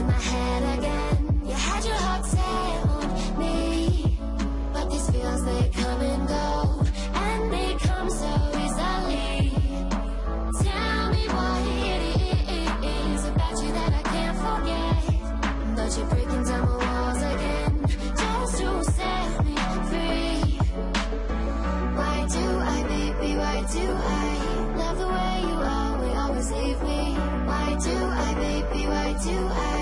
in my head again. You had your heart set on me, but these feels, they come and go, and they come so easily. Tell me what it is about you that I can't forget. But you're breaking down my walls again, just to set me free. Why do I, baby, why do I love the way you always, always leave me? Why do I, baby, why do I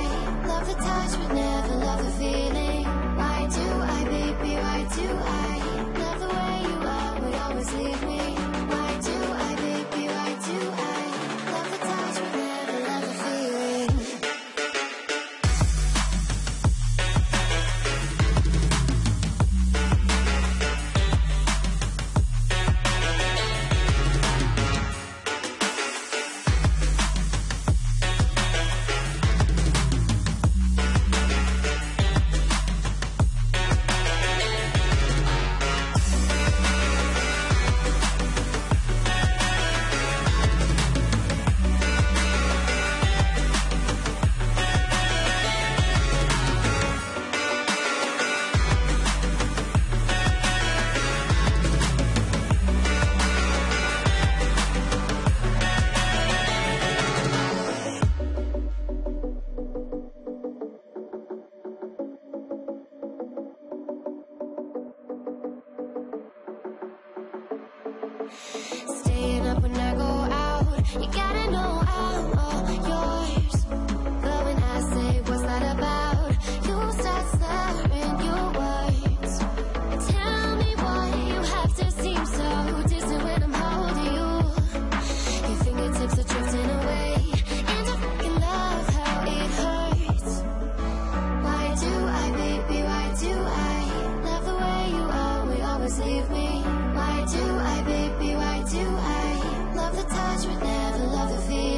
love the touch but never love the feeling? Why do I, baby, why do I love the way you always, always leave me? Why do I, baby, why do I love the touch but never love the feeling? Staying up when I go out, you gotta know I'm all yours. But when I say what's that about, you start slurring your words. Tell me why you have to seem so distant when I'm holding you. Your fingertips are drifting away, and I fucking love how it hurts. Why do I, baby, why do I love the way you always, always leave me? Why do I, baby, why do I love the touch but never love the feeling?